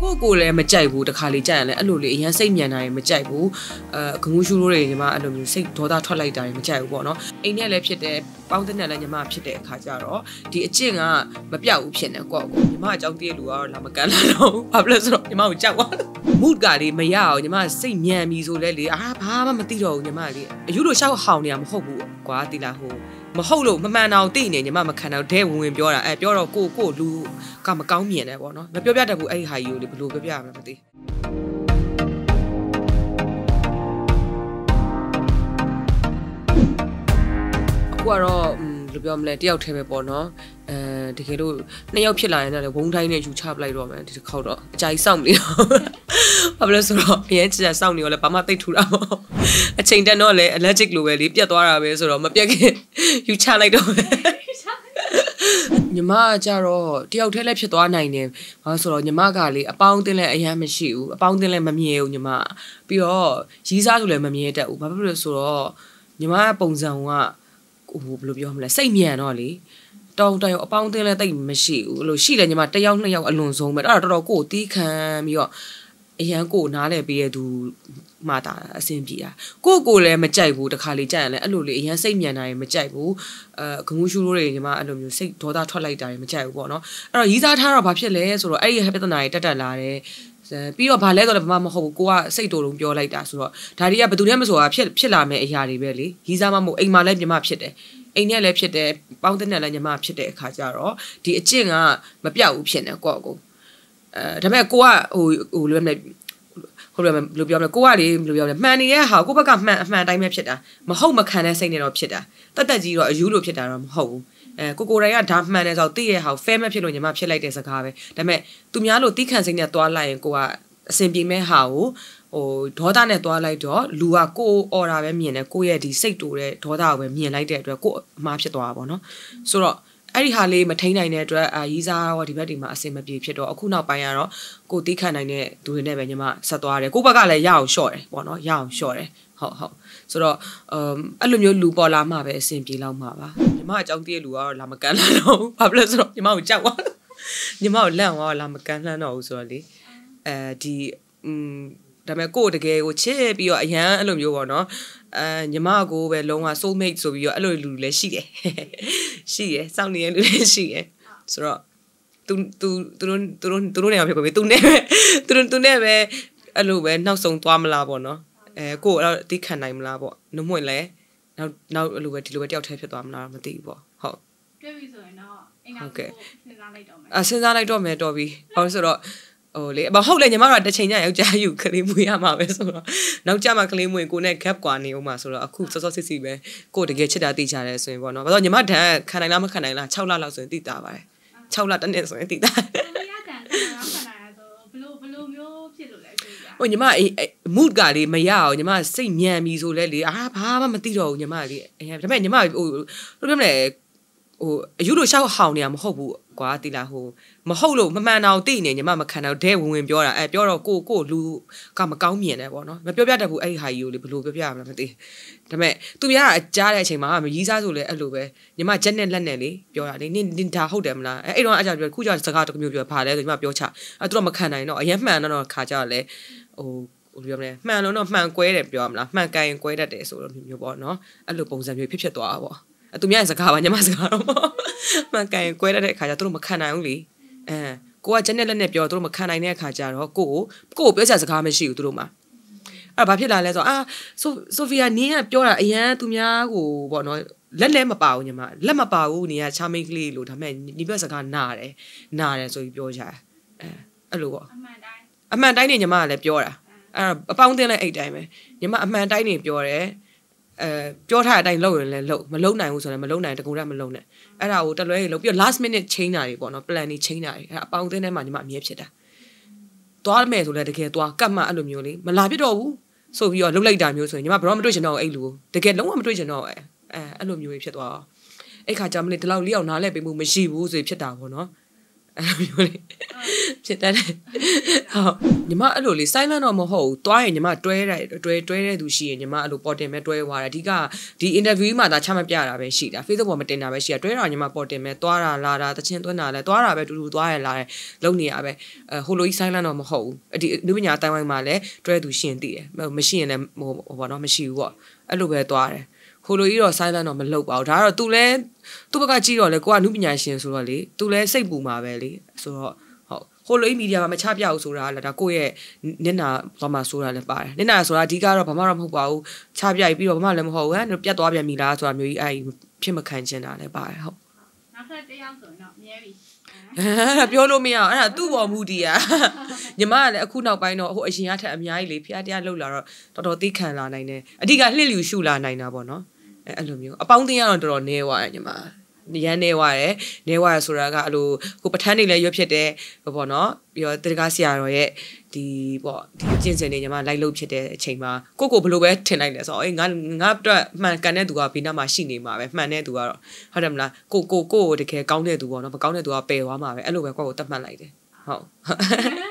Koko le mechaibu the Kali Jan, Aluli, and same Yana mechaibu, Kumushu, Yama, and say Toda Tolai Dai Mechaibono, Anya Lepchete, Boundanella Yama Pchete, Kajaro, the Echinga, Mapia Upchen and Gog, Maja de Luar, Lamacano, Pablas, Yamau Jawa, Mudgari, Mayao, Yama, same Yamizoleli, Ahama Matiro, Yamari, you don't shout how Yam Hobu, Guadilaho. Maholo, Mamma, Dini, your mamma can out there when you're at Bureau Go Go, Lu, come a county and I want not. But you're better who I you, the blue baby. Quarrel, Lubium let the outtime upon her, the Kedu, Neopila and a wound tiny you chap like Roman to the counter. Jai soundly. Pablas Rock, soundly or a pamate to Ramo. A change and all a logic Luelli, Piatora, or Mapiak. You channel it over. Yama Jaro, the hotel lecture on I name. Also, Yamagali, a pound in a yamashu, a pound in a mammy, Yama. Pure, she's out of a mammy that Pablo Soro, Yama Ponzawa, who blew your homeless, same year and ollie. Don't die a pound in a thing, Mashi, Lucia, and Yamata young alone, so but other go, decam your. Go now, let be a do Mata, a same beer. Go go, let Majaibu, the Kali Jan, and Luli, and same Yana, Majaibu, Kumushu, and you say Toda Tolai Dai, Majaibono, or is that her papeles or I have the night that I lie. Be your palette of Mamma Hogoa, say to your light as well. Taria, but to him so I Pillame, Yari, really. He's a mamma, Egma left your map shed. Anya left shed, Boundanella, and your map shed, Kajaro, the Echinga, Mapia Upshen, and Gogo. The man Goa, who remembered Goari, Lubion, Manny, how go back up, man, I met Cheddar. Mahoma can I say no cheddar. That's you or you look at them whole. Cocoraya, damp man is out there, how fair map on your map, she like this a carve. The man, to me, I look dickens in your toilet and Goa, simply may how, or Todan at toilet door, Luaco or Avemi and a coyadi say to the Toda when me and I did map to Abono. So, Ari Hale, Matina in Edra, Aiza, or Tibet, Massima Pietro, Okuna Payaro, go Tikan and do the Nevenima, Satuare, Gubagala, Yao Shore, Bono, Yao Shore, Ho. So, Alumio Lubola Mave, simply La Mava. The March of the Luar Lamacano, Pablas, the Mount Jawa, the Mount Lam or Lamacano, sorry. The Mago the gay or chip your yan, Alumio or no. And Yamago were long our soulmates of your Alulu, she, soundly and she, so don't never, Alu, now song to Amlabono, go out Dicanime labo, no more lay. Now, Alu, to look at your tape on Lamativo. Ho. Okay. I said that I don't mean Dobby, also. Ole but how le nyama da chain ya yauk ja yu claim mu ya ma be so lo nauk ja ma claim mu ko ne gap kwa ne uma so lo aku so so sisi be ko de ge chit da ti ja le so yin bo no ba so nyama dan khan nai la ma khan nai la 6 la law so yin ti ta ba 6 la tan ne so yin ti ta o nyama mood ga le ma ya o nyama sait nyan mi so le le ah ba ma ti do nyama le da ma nyama o lo pya le o ayu lo sha haw ne ya ma hou bu kwa ti la ho Maholo, Mamma, now Dini, your mamma can out there when you're at Bureau Go Go, Lu, come a county and I want not. But you're better who I you, the blue baby. The man, to be a jarlet, my arm, Yizazule, Alube, you might Jen and Lanelli, your Ninta Hodemla. I don't know, I could just start to move your palette and map your chat. A drama can I know, a young man or Kajale. Oh, man or not man, quail at Biamla, man guy and quail at this or you want no, a loopons and your picture to our. A to me as a car and your mask. Man guy and quail at it, Kajatuma can only. Go a general nap your drum can I near Kajaro, go, best as a car machine druma. A papilla letter, Sophia near Pura, yeah, to meago, what no, let them about your man, Lamapau near charmingly, Lutaman, Nibersacan Nare, Nare, so Yoja. A man dining your man at Pura, a pound in 8 diamond. Your man dining Pure, Pure dining low and low, Malone was on a Malone and the Gura Malone. And I would look your last minute chain. I want a plan chain. I found them and my mepseta. Told me to let the kid walk, come my alumuli, Malabido. So you are look like damn so you are promotion or Alu. The kid no one promotion or alumuli shut all. A catch I'm little loudly on a lap, machine woos if shut down or no. Alumuli. ဖြစ်တတ်တယ်ဟုတ်ညီမအဲ့လိုလေ silent တော့မဟုတ်ဘူးတွားရင်ညီမတွဲတဲ့သူရှိရင်ညီမအဲ့လိုပေါ်တင်မဲ့တွဲသွားတာအဓိကဒီ interview မှာဒါချမပြတာပဲရှိတာ Facebook ပေါ်မတင်တာပဲရှိတာတွဲတာညီမပေါ်တင်မဲ့တွားတာလာတာတချင်းသွင်းတာလဲတွားတာပဲတူတွားရလာတယ်လုံနေရပဲဟိုလိုကြီး silent တော့မဟုတ်ဘူးဒီလူပညာတိုင်းဝိုင်းမှာလဲတွဲသူရှင်သိတယ်မရှိရင်လည်းဟိုဘောနော်မရှိဘူးပေါ့အဲ့လိုပဲတွားတယ်ဟိုလိုကြီးတော့ silent တော့မလုပ်ပါဘူးဒါကတော့ तू လဲသူ့ဘက်ကကြည့်တော့လေကိုကနုပညာရှင်ဆိုတော့လေ तू လဲစိတ်ပူမှာပဲလေဆိုတော့ဟုတ်ဟိုလိုကြီးမီဒီယာမှာမချပြဘူးဆိုတာလားဒါကိုရဲ့နင်နာဘာမှဆိုတာလဲပါတယ်နင်နာဆိုတာအဓိကတော့ဘာမှတော့မဟုတ်ပါဘူးချပြပြီးတော့ဘာမှလည်းမဟုတ်ဘူးဟဲ့ပြတ်သွားပြန်ပြီလားဆိုတာမျိုးကြီးအဲ့ဖြစ်မခံချင်တာလဲပါတယ်ဟုတ်နောက်ထပ်တစ်ယောက်ဆိုတော့အမြဲပြီပြောလို့မရအောင်အဲ့ဒါသူ့ပေါ်မူတည်อ่ะညီမကလည်းအခုနောက်ပိုင်းတော့ဟိုအရင်ကထက်အများကြီးလေဖျားတရားလှုပ်လာတော့တော်တော်သိခံလာနိုင်တယ်အဓိကလှစ်လျူရှုလာနိုင်တာပေါ့နော်အဲ့လိုမျိုးအပေါင်းတင်ရတော့တော်တော်နေွားတယ်ညီမရန်နေွားရဆိုတာကအဲ့လိုကိုပထန်းနေလဲရွက်ဖြစ်တယ်ပေါ့နော်ပြီးတော့တရားဆရာတော်ရဲ့ဒီပေါ့ဒီကျင့်စဉ်နေညီမလိုက်လုပ်ဖြစ်တဲ့အချိန်မှာကိုဘလို့ပဲထင်လိုက်လဲဆိုတော့အေးငါအတွက်မှန်ကန်တဲ့သူကဘီနာမှာရှိနေမှာပဲမှန်တဲ့သူကတော့ဟုတ်တယ်မလားကိုတကယ်ကောင်းတဲ့သူပေါ့နော်မကောင်းတဲ့သူကပယ်သွားမှာပဲအဲ့လိုပဲကိုတတ်မှတ်လိုက်တယ်ဟုတ်